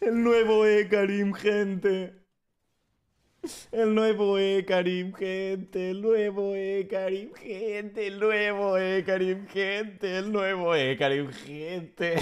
El nuevo Hecarim, gente. El nuevo Hecarim, gente. El nuevo Hecarim, gente. El nuevo Hecarim, gente. El nuevo Hecarim, gente.